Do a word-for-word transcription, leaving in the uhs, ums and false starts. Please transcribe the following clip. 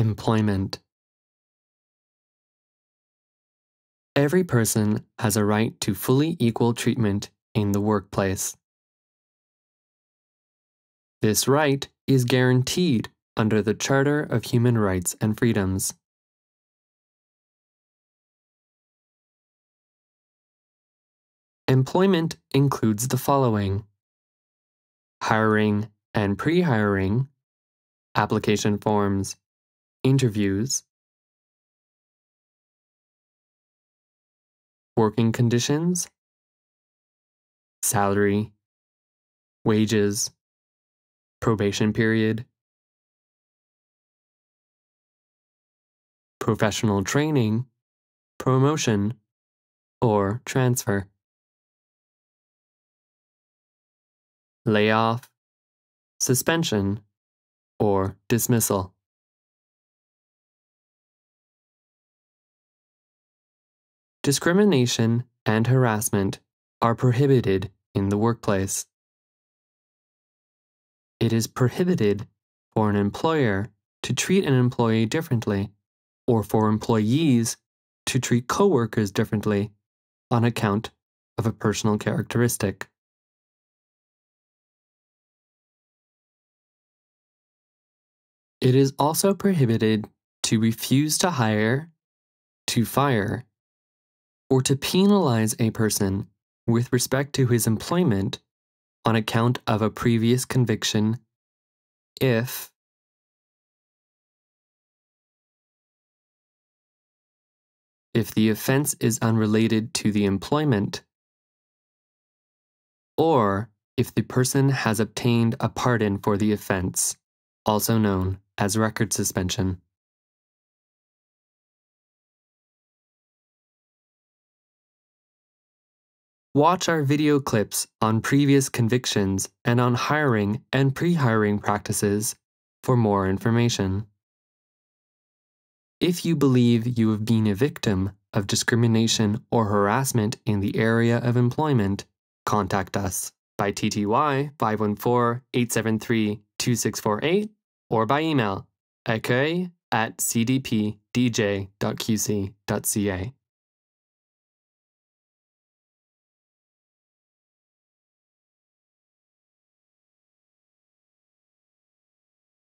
Employment. Every person has a right to fully equal treatment in the workplace. This right is guaranteed under the Charter of Human Rights and Freedoms. Employment includes the following: hiring and pre-hiring, application forms, interviews, working conditions, salary, wages, probation period, professional training, promotion, or transfer, layoff, suspension, or dismissal. Discrimination and harassment are prohibited in the workplace. It is prohibited for an employer to treat an employee differently, or for employees to treat coworkers differently on account of a personal characteristic. It is also prohibited to refuse to hire, to fire, or to penalize a person with respect to his employment on account of a previous conviction if if the offense is unrelated to the employment, or if the person has obtained a pardon for the offense, also known as record suspension. Watch our video clips on previous convictions and on hiring and pre-hiring practices for more information. If you believe you have been a victim of discrimination or harassment in the area of employment, contact us by T T Y five one four, eight seven three, two six four eight or by email accueil at c d p d j dot q c dot c a.